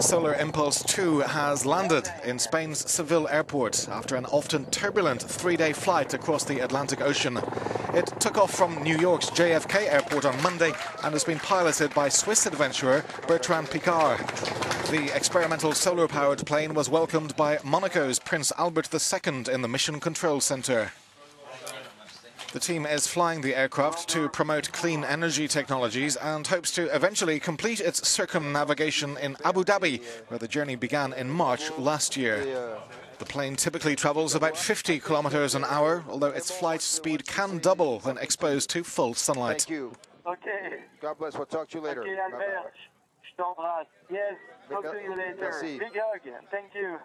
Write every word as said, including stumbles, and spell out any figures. Solar Impulse two has landed in Spain's Seville Airport after an often turbulent three-day flight across the Atlantic Ocean. It took off from New York's J F K Airport on Monday and has been piloted by Swiss adventurer Bertrand Piccard. The experimental solar-powered plane was welcomed by Monaco's Prince Albert the Second in the Mission Control Center. The team is flying the aircraft to promote clean energy technologies and hopes to eventually complete its circumnavigation in Abu Dhabi, where the journey began in March last year. The plane typically travels about fifty kilometers an hour, although its flight speed can double when exposed to full sunlight. Thank you. Okay. God bless. We'll talk to you later. Okay, Albert. Yes, talk to you later. Big hug. Thank you.